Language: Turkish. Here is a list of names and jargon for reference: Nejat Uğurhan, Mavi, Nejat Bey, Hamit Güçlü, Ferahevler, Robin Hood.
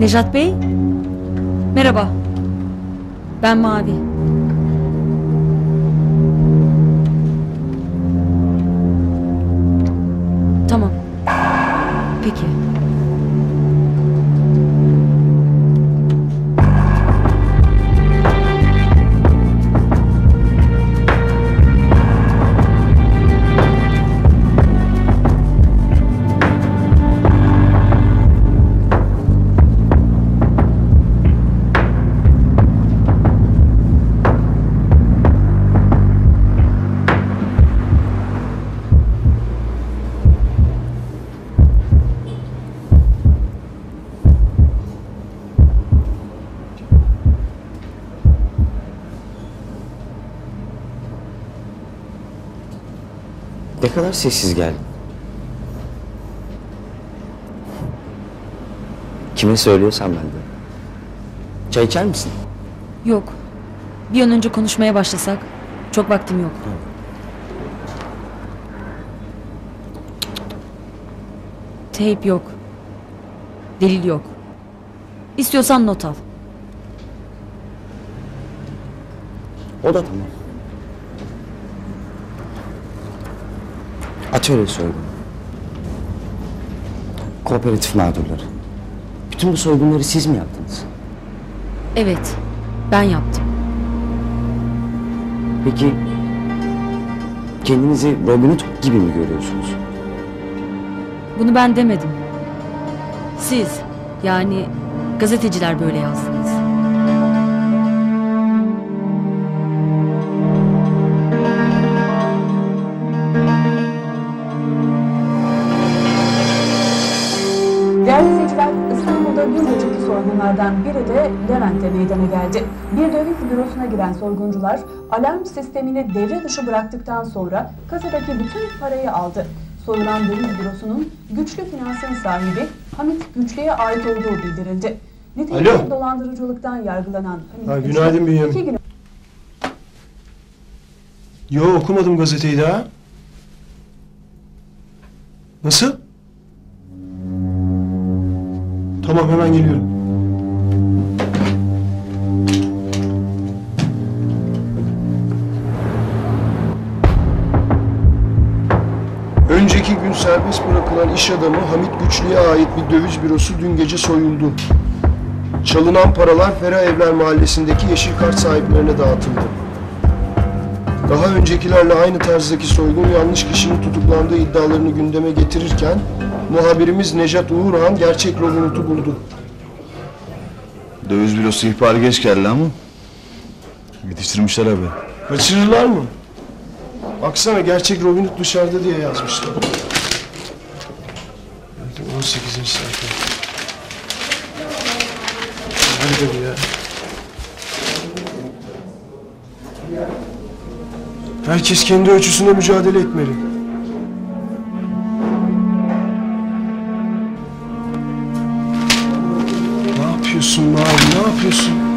Nejat Bey, merhaba. Ben Mavi. Tamam. Peki. Ne kadar sessiz geldin. Kime söylüyorsan ben de. Çay içer misin? Yok. Bir an önce konuşmaya başlasak. Çok vaktim yok. Hı. Teyp yok. Delil yok. İstiyorsan not al. O da tamam. Şöyle soygun. Kooperatif mağdurları. Bütün bu soygunları siz mi yaptınız? Evet, ben yaptım. Peki kendinizi Robin Hood gibi mi görüyorsunuz? Bunu ben demedim. Siz, yani gazeteciler böyle yazdınız. Biri de Levent'te meydana geldi. Bir döviz bürosuna giren soyguncular alarm sistemini devre dışı bıraktıktan sonra kasadaki bütün parayı aldı. Soyulan döviz bürosunun Güçlü Finans'ın sahibi Hamit Güçlü'ye ait olduğu bildirildi. Nitekim dolandırıcılıktan yargılanan Hamit Güçlü... Günaydın büyüğüm. Yo, okumadım gazeteyi daha. Nasıl? Tamam, hemen geliyorum. Önceki gün serbest bırakılan iş adamı Hamit Güçlü'ye ait bir döviz bürosu dün gece soyuldu. Çalınan paralar Ferahevler mahallesindeki yeşil kart sahiplerine dağıtıldı. Daha öncekilerle aynı tarzdaki soygun yanlış kişinin tutuklandığı iddialarını gündeme getirirken muhabirimiz Nejat Uğurhan gerçek Robin Hood'u buldu. Döviz bürosu ihbarı geç geldi ama yetiştirmişler abi. Kaçırırlar mı? Baksana, gerçek Robin Hood dışarıda diye yazmışlar. 18. sayfa. Nerede bu ya? Herkes kendi ölçüsünde mücadele etmeli. Ne yapıyorsun Mavi, ne yapıyorsun?